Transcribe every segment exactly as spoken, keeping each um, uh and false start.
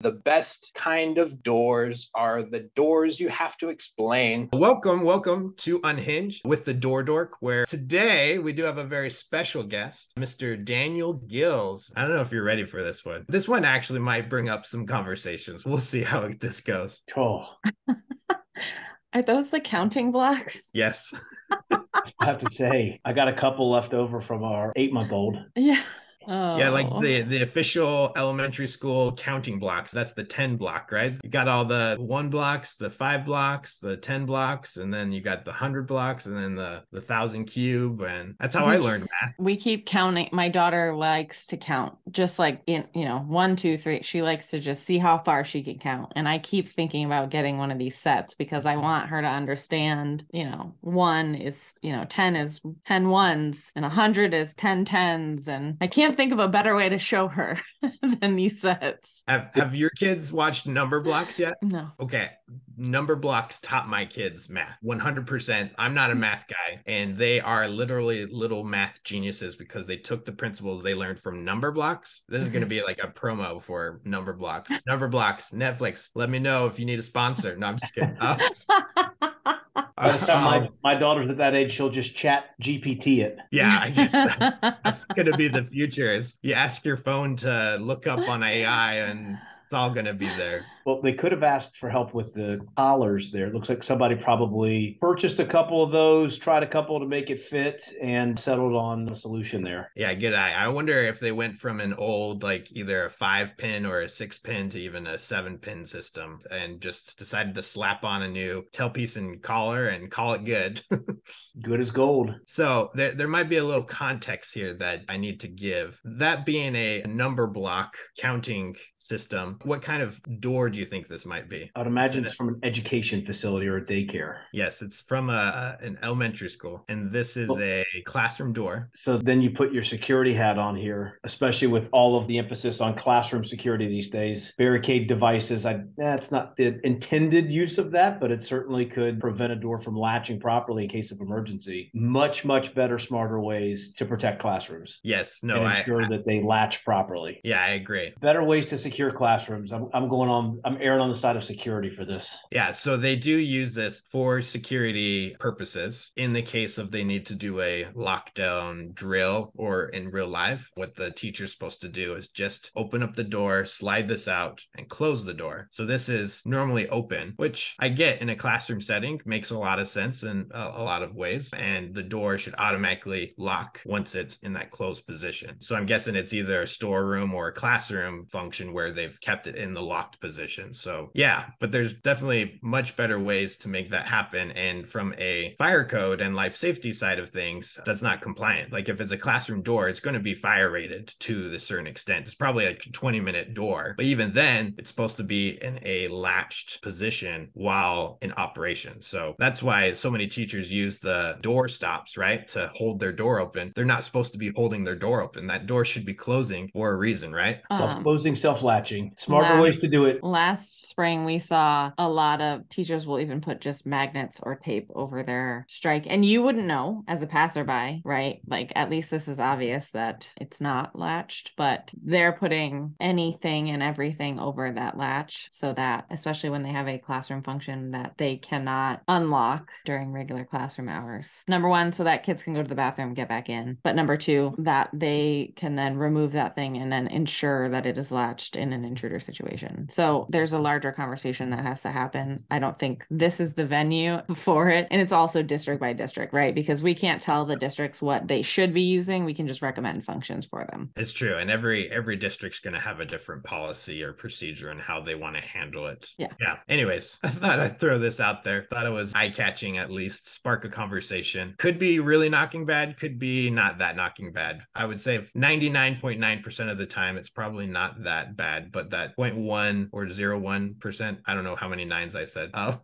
The best kind of doors are the doors you have to explain. Welcome, welcome to Unhinged with the Door Dork, where today we do have a very special guest, Mister Daniel Gills. I don't know if you're ready for this one. This one actually might bring up some conversations. We'll see how this goes. Cool. Are those the counting blocks? Yes. I have to say, I got a couple left over from our eight-month-old. Yeah. Oh. Yeah, like the, the official elementary school counting blocks. That's the ten block, right? You got all the one blocks, the five blocks, the ten blocks, and then you got the hundred blocks and then the, the thousand cube. And that's how I learned math. We keep counting. My daughter likes to count just like, in you know, one, two, three. She likes to just see how far she can count. And I keep thinking about getting one of these sets because I want her to understand, you know, one is, you know, ten is ten ones and a hundred is ten tens. And I can't think of a better way to show her than these sets. Have, have your kids watched Numberblocks yet? No. Okay. Numberblocks taught my kids math one hundred percent. I'm not a math guy, and they are literally little math geniuses because they took the principles they learned from Numberblocks. This is going to be like a promo for Numberblocks. Numberblocks, Netflix. Let me know if you need a sponsor. No, I'm just kidding. Oh. My, my daughter's at that age, she'll just chat G P T it. Yeah, I guess that's, that's going to be the future is you ask your phone to look up on A I and it's all going to be there. Well, they could have asked for help with the collars there. It looks like somebody probably purchased a couple of those, tried a couple to make it fit, and settled on a solution there. Yeah, good eye. I wonder if they went from an old, like either a five pin or a six pin to even a seven pin system and just decided to slap on a new tailpiece and collar and call it good. Good as gold. So there, there might be a little context here that I need to give. That being a number block counting system, what kind of door do you think this might be? I'd imagine it's from an education facility or a daycare. Yes, it's from a, a, an elementary school, and this is well, a classroom door. So then you put your security hat on here, especially with all of the emphasis on classroom security these days. Barricade devices, I, that's not the intended use of that, but it certainly could prevent a door from latching properly in case of emergency. Much, much better, smarter ways to protect classrooms. Yes, no, and ensure I, I, that they latch properly. Yeah, I agree. Better ways to secure classrooms. I'm, I'm going on... I'm erring on the side of security for this. Yeah, so they do use this for security purposes in the case of they need to do a lockdown drill or in real life. What the teacher's supposed to do is just open up the door, slide this out, and close the door. So this is normally open, which I get in a classroom setting makes a lot of sense in a lot of ways. And the door should automatically lock once it's in that closed position. So I'm guessing it's either a storeroom or a classroom function where they've kept it in the locked position. So yeah, but there's definitely much better ways to make that happen. And from a fire code and life safety side of things, that's not compliant. Like if it's a classroom door, it's going to be fire rated to a certain extent. It's probably like a twenty minute door, but even then it's supposed to be in a latched position while in operation. So that's why so many teachers use the door stops, right? To hold their door open. They're not supposed to be holding their door open. That door should be closing for a reason, right? Um, self-closing, self-latching. Smarter last, ways to do it. Last Last spring, we saw a lot of teachers will even put just magnets or tape over their strike. And you wouldn't know as a passerby, right? Like, at least this is obvious that it's not latched, but they're putting anything and everything over that latch so that, especially when they have a classroom function, that they cannot unlock during regular classroom hours. Number one, so that kids can go to the bathroom, get back in. But number two, that they can then remove that thing and then ensure that it is latched in an intruder situation. So there's a larger conversation that has to happen. I don't think this is the venue for it. And it's also district by district, right? Because we can't tell the districts what they should be using. We can just recommend functions for them. It's true. And every every district's going to have a different policy or procedure on how they want to handle it. Yeah. Yeah. Anyways, I thought I'd throw this out there. Thought it was eye-catching, at least spark a conversation. Could be really knocking bad. Could be not that knocking bad. I would say ninety-nine point nine percent of the time, it's probably not that bad, but that zero point one or zero. zero point one percent. I don't know how many nines I said. Uh,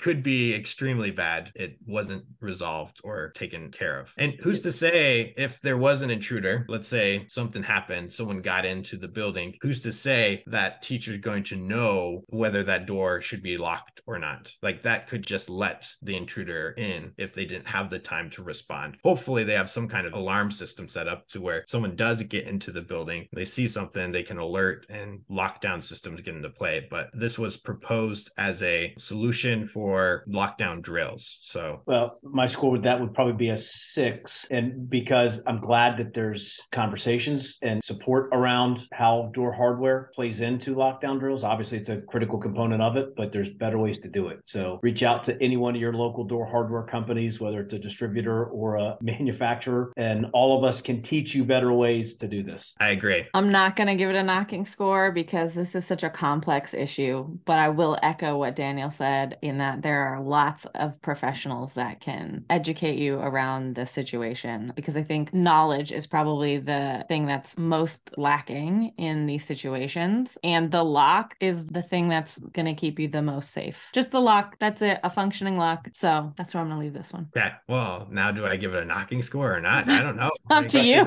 could be extremely bad. It wasn't resolved or taken care of. And who's to say if there was an intruder, let's say something happened, someone got into the building, who's to say that teacher's going to know whether that door should be locked or not? Like that could just let the intruder in if they didn't have the time to respond. Hopefully they have some kind of alarm system set up to where someone does get into the building, they see something, they can alert and lock lockdown systems get into play, but this was proposed as a solution for lockdown drills. So, well, my score with that would probably be a six. And because I'm glad that there's conversations and support around how door hardware plays into lockdown drills. Obviously, it's a critical component of it, but there's better ways to do it. So reach out to any one of your local door hardware companies, whether it's a distributor or a manufacturer, and all of us can teach you better ways to do this. I agree. I'm not going to give it a knocking score because this is such a complex issue, but I will echo what Daniel said in that there are lots of professionals that can educate you around the situation, because I think knowledge is probably the thing that's most lacking in these situations. And the lock is the thing that's going to keep you the most safe. Just the lock. That's it. A functioning lock. So that's where I'm going to leave this one. Yeah. Well, now do I give it a knocking score or not? I don't know. Up to you.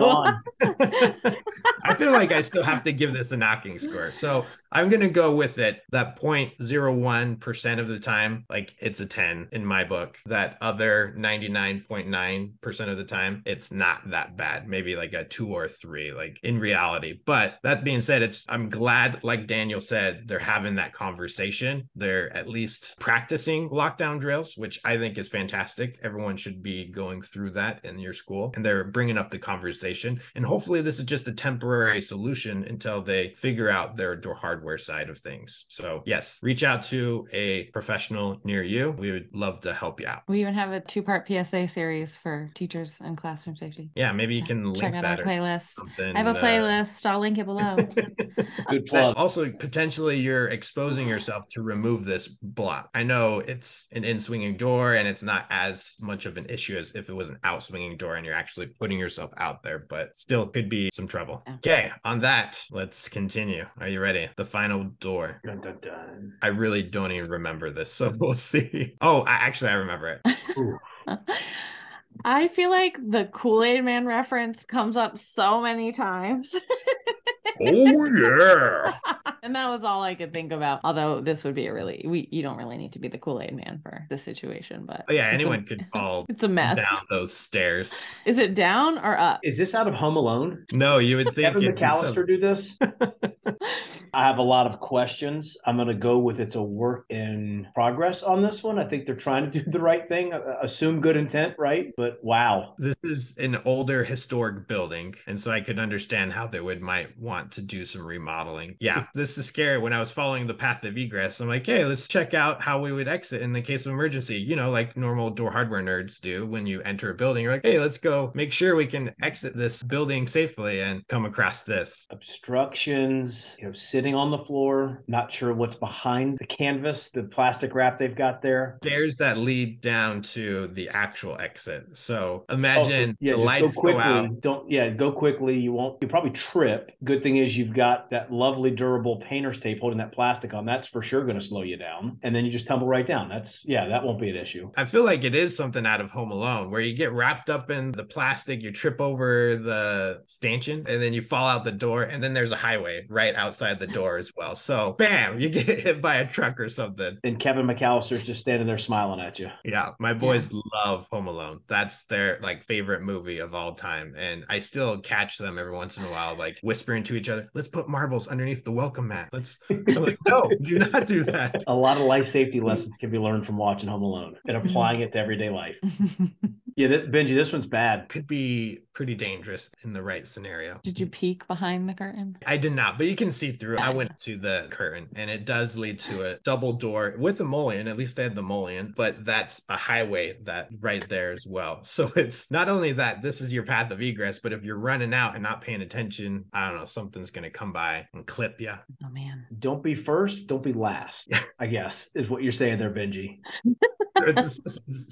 I feel like I still have to give this a knocking score. So I'm going to go with it. That zero point zero one percent of the time, like it's a ten in my book. That other ninety-nine point nine percent of the time, it's not that bad. Maybe like a two or three, like in reality. But that being said, it's, I'm glad, like Daniel said, they're having that conversation. They're at least practicing lockdown drills, which I think is fantastic. Everyone should be going through that in your school. And they're bringing up the conversation. And hopefully this is just a temporary solution until they figure out their door hardware side of things. So yes, reach out to a professional near you. We would love to help you out. We even have a two-part P S A series for teachers and classroom safety. Yeah, maybe you can check out our playlist. I have a playlist. Uh... I'll link it below. Good plug. Also, potentially you're exposing yourself to remove this block. I know it's an in-swinging door and it's not as much of an issue as if it was an out-swinging door and you're actually putting yourself out there, but still could be some trouble. Okay, on that, let's continue. Are you ready? The final door. Dun, dun, dun. I really don't even remember this, so we'll see. Oh, I, actually, I remember it. I feel like the Kool Aid Man reference comes up so many times. Oh, yeah. And that was all I could think about. Although this would be a really, we you don't really need to be the Kool Aid Man for this situation. But oh, yeah, anyone a, could fall it's a mess. Down those stairs. Is it down or up? Is this out of Home Alone? No, you would think. Kevin McCallister do this? I have a lot of questions. I'm going to go with it's a work in progress on this one. I think they're trying to do the right thing. Assume good intent, right? But wow. This is an older historic building. And so I could understand how they would might want to do some remodeling. Yeah, this is scary. When I was following the path of egress, I'm like, hey, let's check out how we would exit in the case of emergency. You know, like normal door hardware nerds do when you enter a building. You're like, hey, let's go make sure we can exit this building safely and come across this. Obstructions, you know, city on the floor, not sure what's behind the canvas, the plastic wrap they've got there. There's that lead down to the actual exit. So imagine oh, yeah, the lights go, quickly, go out. Don't yeah, go quickly. You won't. You'll probably trip. Good thing is you've got that lovely durable painter's tape holding that plastic on. That's for sure going to slow you down. And then you just tumble right down. That's yeah, that won't be an issue. I feel like it is something out of Home Alone where you get wrapped up in the plastic, you trip over the stanchion, and then you fall out the door. And then there's a highway right outside the door as well. So bam, you get hit by a truck or something. And Kevin McCallister's just standing there smiling at you. Yeah. My boys yeah. love Home Alone. That's their like favorite movie of all time. And I still catch them every once in a while, like whispering to each other, let's put marbles underneath the welcome mat. Let's I'm like, no, do not do that. A lot of life safety lessons can be learned from watching Home Alone and applying it to everyday life. Yeah, this, Benji, this one's bad. Could be pretty dangerous in the right scenario. Did you peek behind the curtain? I did not, but you can see through. I went to the curtain, and it does lead to a double door with a mullion. At least they had the mullion, but that's a highway that right there as well. So it's not only that this is your path of egress, but if you're running out and not paying attention, I don't know, something's going to come by and clip you. Oh, man. Don't be first, don't be last, I guess, is what you're saying there, Benji. It's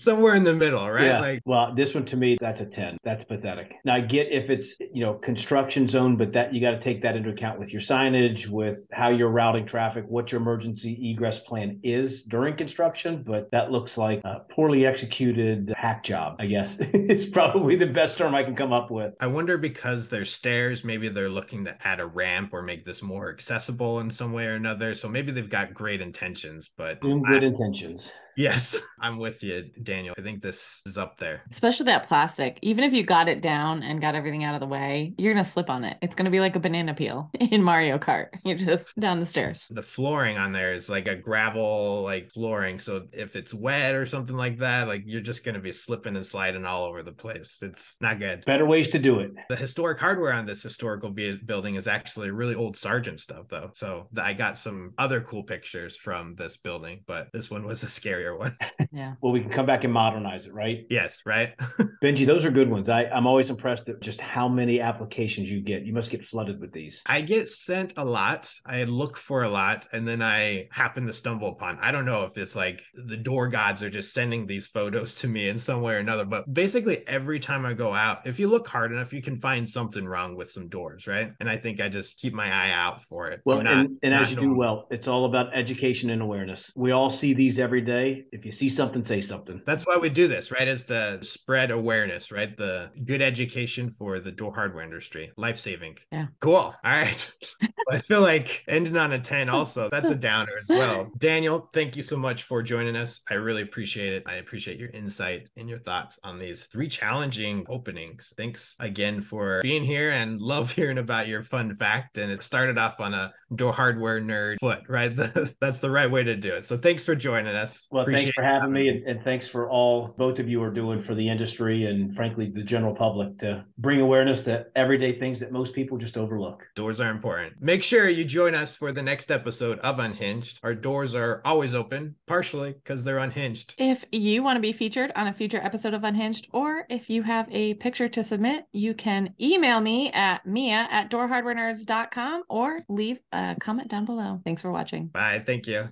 somewhere in the middle, right? Yeah. Like, well, this one to me, that's a ten. That's pathetic. Now, I get if it's, you know, construction zone, but that you got to take that into account with your signage, with how you're routing traffic, what your emergency egress plan is during construction. But that looks like a poorly executed hack job, I guess. It's probably the best term I can come up with. I wonder because there's stairs, maybe they're looking to add a ramp or make this more accessible in some way or another. So maybe they've got great intentions, but. Good I- intentions. Yes, I'm with you, Daniel. I think this is up there. Especially that plastic. Even if you got it down and got everything out of the way, you're going to slip on it. It's going to be like a banana peel in Mario Kart. You're just down the stairs. The flooring on there is like a gravel like flooring. So if it's wet or something like that, like you're just going to be slipping and sliding all over the place. It's not good. Better ways to do it. The historic hardware on this historical be- building is actually really old Sargent stuff though. So I got some other cool pictures from this building, but this one was a scary one. Yeah. Well, we can come back and modernize it, right? Yes, right. Benji, those are good ones. I, I'm always impressed at just how many applications you get. You must get flooded with these. I get sent a lot. I look for a lot, and then I happen to stumble upon. I don't know if it's like the door gods are just sending these photos to me in some way or another, but basically every time I go out, if you look hard enough, you can find something wrong with some doors, right? And I think I just keep my eye out for it. Well, not, and, and as you do well, it's all about education and awareness. We all see these every day. If you see something, say something. That's why we do this, right? Is to spread awareness, right? The good education for the door hardware industry. Life-saving. Yeah. Cool. All right. I feel like ending on a ten also. That's a downer as well. Daniel, thank you so much for joining us. I really appreciate it. I appreciate your insight and your thoughts on these three challenging openings. Thanks again for being here, and love hearing about your fun fact. And it started off on a door hardware nerd foot, right? That's the right way to do it. So thanks for joining us. Well, Appreciate thanks for having me, and, and thanks for all both of you are doing for the industry and, frankly, the general public to bring awareness to everyday things that most people just overlook. Doors are important. Make sure you join us for the next episode of Unhinged. Our doors are always open, partially because they're unhinged. If you want to be featured on a future episode of Unhinged, or if you have a picture to submit, you can email me at Mia at door hardware nerds dot com or leave a comment down below. Thanks for watching. Bye. Thank you.